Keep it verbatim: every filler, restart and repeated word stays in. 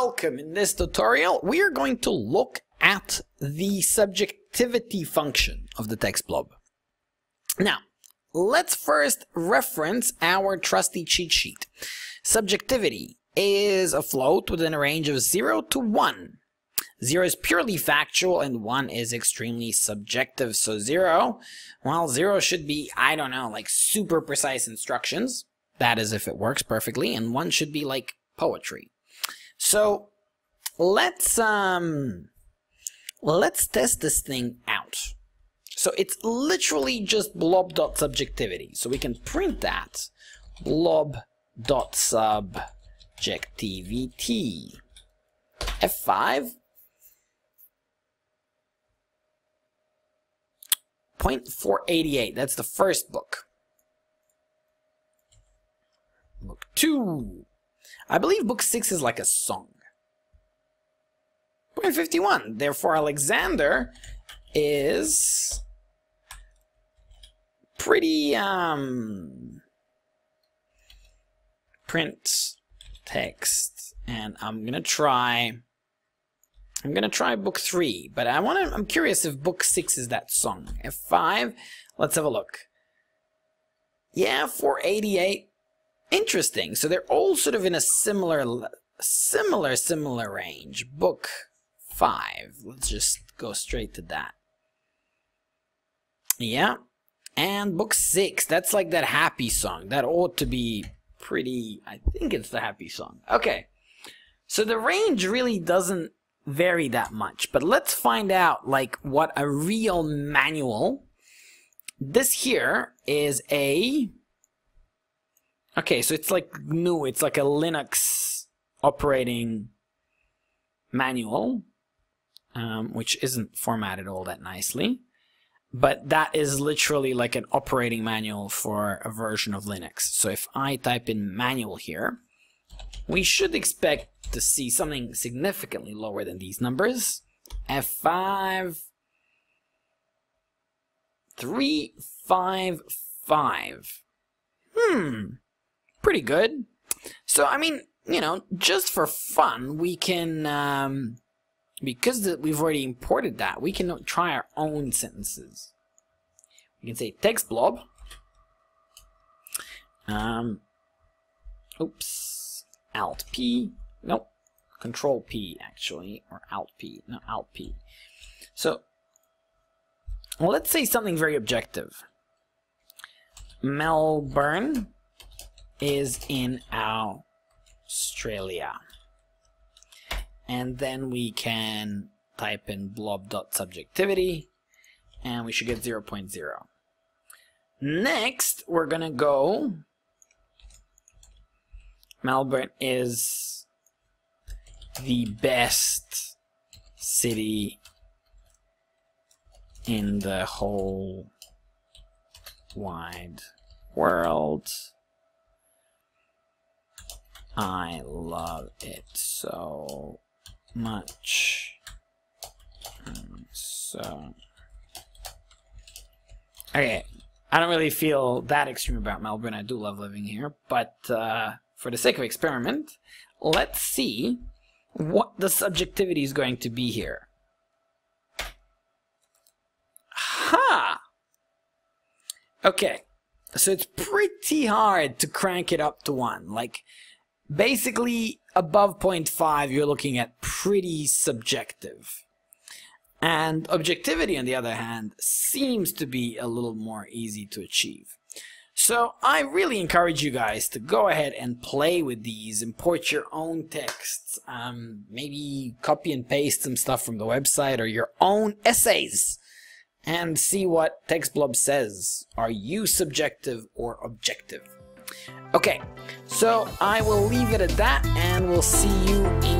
Welcome. In this tutorial, we are going to look at the subjectivity function of the text blob. Now, let's first reference our trusty cheat sheet. Subjectivity is a float within a range of zero to one. zero is purely factual and one is extremely subjective. So zero, well, zero should be, I don't know, like super precise instructions. That is if it works perfectly. And one should be like poetry. So let's um let's test this thing out. So it's literally just blob.subjectivity. So we can print that blob.subjectivity. F five. point four eight eight. That's the first book. Book two. I believe book six is like a song. point five one. Therefore, Alexander is pretty, um, print text. And I'm going to try, I'm going to try book three, but I want to, I'm curious if book six is that song. F five. Let's have a look. Yeah. four eighty-eight. Interesting. So they're all sort of in a similar, similar, similar range. Book five. Let's just go straight to that. Yeah. And book six. That's like that happy song. That ought to be pretty, I think it's the happy song. Okay. So the range really doesn't vary that much, but let's find out like what a real manual. This here is a, okay, so it's like G N U, it's like a Linux operating manual, um, which isn't formatted all that nicely, but that is literally like an operating manual for a version of Linux. So if I type in manual here, we should expect to see something significantly lower than these numbers. F five, three five five. Hmm. Pretty good. So, I mean, you know, just for fun, we can, um, because the, we've already imported that, we can try our own sentences. We can say text blob. Um, oops, alt P, nope, control P actually, or alt P, no, alt P. So, well, let's say something very objective. Melbourne is in Australia, and then we can type in blob.subjectivity and we should get zero point zero. Next we're gonna go Melbourne is the best city in the whole wide world. I love it so much. So, okay, I don't really feel that extreme about Melbourne. I do love living here, but uh, for the sake of experiment, let's see what the subjectivity is going to be here. Ha! Okay, so it's pretty hard to crank it up to one. Like, basically, above point five, you're looking at pretty subjective. And objectivity, on the other hand, seems to be a little more easy to achieve. So I really encourage you guys to go ahead and play with these, import your own texts, um, maybe copy and paste some stuff from the website or your own essays, and see what TextBlob says. Are you subjective or objective? Okay, so I will leave it at that, and we'll see you in